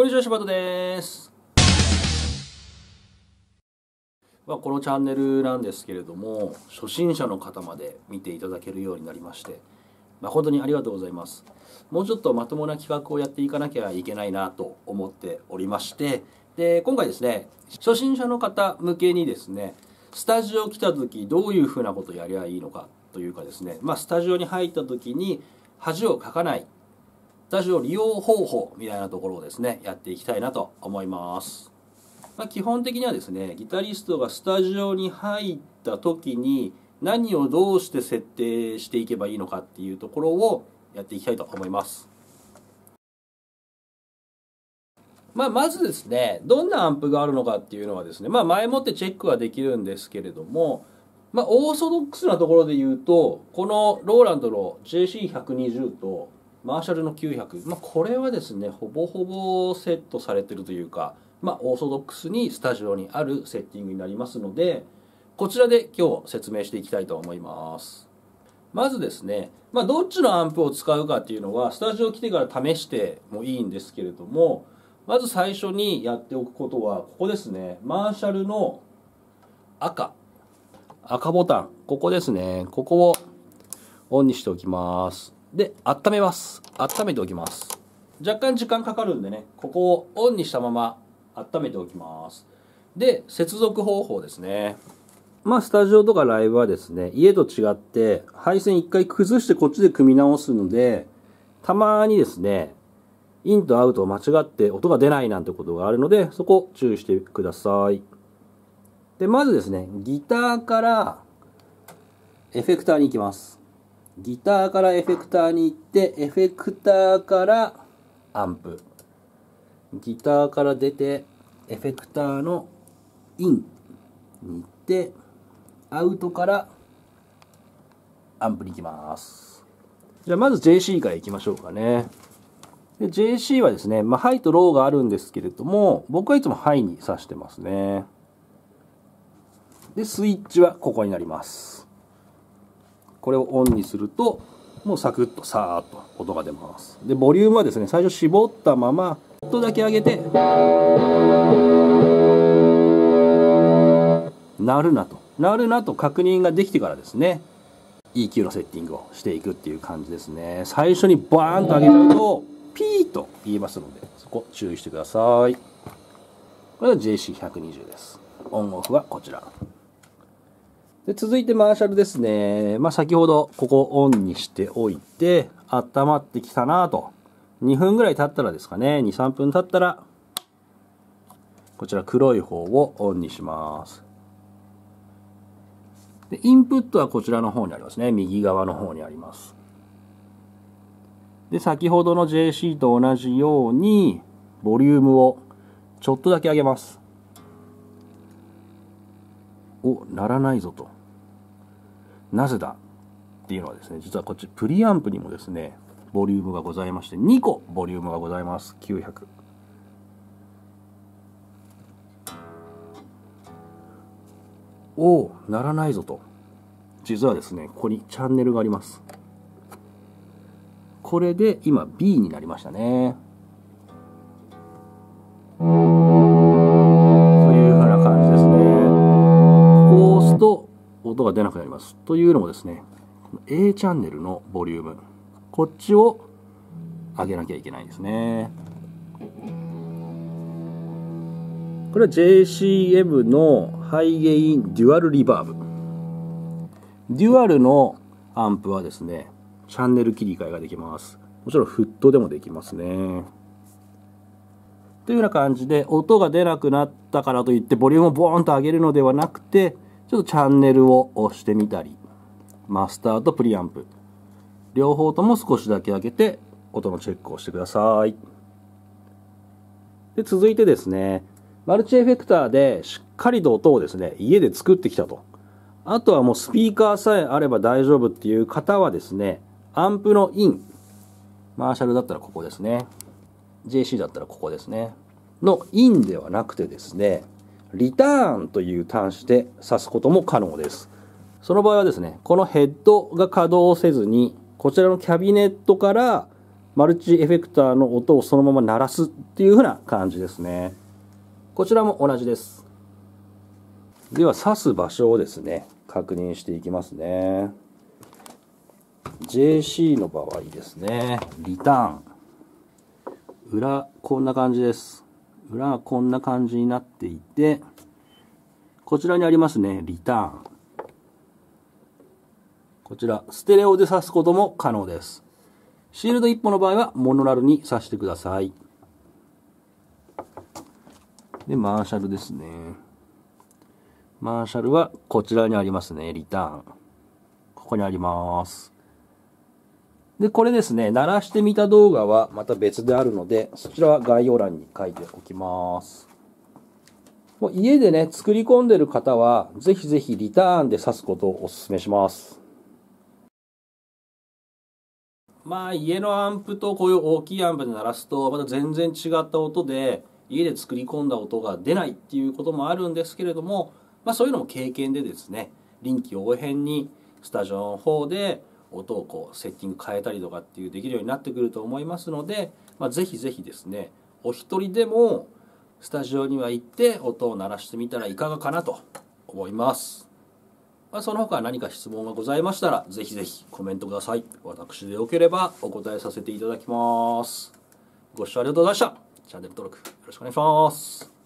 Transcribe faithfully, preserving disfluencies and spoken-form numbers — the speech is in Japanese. こんにちは、柴田です。まあ、このチャンネルなんですけれども、初心者の方まで見ていただけるようになりまして誠にありがとうございます。もうちょっとまともな企画をやっていかなきゃいけないなと思っておりまして、で今回ですね、初心者の方向けにですね、スタジオ来た時どういうふうなことをやりゃいいのかというかですね、まあ、スタジオに入った時に恥をかかないスタジオ利用方法みたいなところをですね、やっていきたいなと思います。まあ、基本的にはですね、ギタリストがスタジオに入った時に何をどうして設定していけばいいのかっていうところをやっていきたいと思います。まあ、まずですね、どんなアンプがあるのかっていうのはですね、まあ、前もってチェックはできるんですけれども、まあ、オーソドックスなところで言うと、このローランドの ジェイシーひゃくにじゅう とマーシャルのきゅうひゃく、まあ、これはですねほぼほぼセットされてるというか、まあ、オーソドックスにスタジオにあるセッティングになりますので、こちらで今日説明していきたいと思います。まずですね、まあ、どっちのアンプを使うかっていうのはスタジオ来てから試してもいいんですけれども、まず最初にやっておくことはここですね、マーシャルの赤赤ボタン、ここですね、ここをオンにしておきます。で、温めます。温めておきます。若干時間かかるんでね、ここをオンにしたまま温めておきます。で、接続方法ですね。まあ、スタジオとかライブはですね、家と違って、配線一回崩してこっちで組み直すので、たまにですね、インとアウトを間違って音が出ないなんてことがあるので、そこ注意してください。で、まずですね、ギターからエフェクターに行きます。ギターからエフェクターに行って、エフェクターからアンプ。ギターから出て、エフェクターのインに行って、アウトからアンプに行きます。じゃあまず ジェイシー から行きましょうかね。で ジェイシー はですね、まあ、ハイとローがあるんですけれども、僕はいつもハイに挿してますね。で、スイッチはここになります。これをオンにするともうサクッとサーッと音が出ます。でボリュームはですね、最初絞ったままちょっとだけ上げて鳴るなと鳴るなと確認ができてからですね、 イーキュー のセッティングをしていくっていう感じですね。最初にバーンと上げちゃうとピーと言いますので、そこ注意してください。これは ジェイシーひゃくにじゅう です。オンオフはこちらで、続いてマーシャルですね。まあ、先ほどここをオンにしておいて、温まってきたなぁと。にふんぐらい経ったらですかね、に、さんぷん経ったら、こちら黒い方をオンにします。で、インプットはこちらの方にありますね。右側の方にあります。で、先ほどの ジェイシー と同じように、ボリュームをちょっとだけ上げます。お、鳴らないぞと。なぜだっていうのはですね、実はこっちプリアンプにもですね、ボリュームがございまして、にこボリュームがございます。きゅうひゃく。おー、鳴らないぞと。実はですね、ここにチャンネルがあります。これで今 ビー になりましたね。というふうな感じですね。ここを押すと、音が出なくなります。というのもですね、A チャンネルのボリューム、こっちを上げなきゃいけないんですね。これは ジェイシーエム のハイゲインデュアルリバーブ。デュアルのアンプはですね、チャンネル切り替えができます。もちろんフットでもできますね。というような感じで、音が出なくなったからといってボリュームをボーンと上げるのではなくて、ちょっとチャンネルを押してみたり、マスターとプリアンプ、両方とも少しだけ上げて、音のチェックをしてください。で、続いてですね、マルチエフェクターでしっかりと音をですね、家で作ってきたと。あとはもうスピーカーさえあれば大丈夫っていう方はですね、アンプのイン、マーシャルだったらここですね、ジェイシー だったらここですね、のインではなくてですね、リターンという端子で挿すことも可能です。その場合はですね、このヘッドが稼働せずに、こちらのキャビネットからマルチエフェクターの音をそのまま鳴らすっていう風な感じですね。こちらも同じです。では挿す場所をですね、確認していきますね。ジェーシー の場合ですね、リターン。裏、こんな感じです。裏はこんな感じになっていて、こちらにありますね、リターン。こちら、ステレオで挿すことも可能です。シールドいっぽんの場合はモノラルに挿してください。で、マーシャルですね。マーシャルはこちらにありますね、リターン。ここにあります。で、これですね、鳴らしてみた動画はまた別であるので、そちらは概要欄に書いておきます。もう家でね、作り込んでる方は、ぜひぜひリターンで挿すことをお勧めします。まあ、家のアンプとこういう大きいアンプで鳴らすと、また全然違った音で、家で作り込んだ音が出ないっていうこともあるんですけれども、まあそういうのも経験でですね、臨機応変にスタジオの方で、音をこうセッティング変えたりとかっていうできるようになってくると思いますので、まあ、ぜひぜひですね、お一人でもスタジオには行って音を鳴らしてみたらいかがかなと思います。まあ、その他何か質問がございましたら、ぜひぜひコメントください。私でよければお答えさせていただきます。ご視聴ありがとうございました。チャンネル登録よろしくお願いします。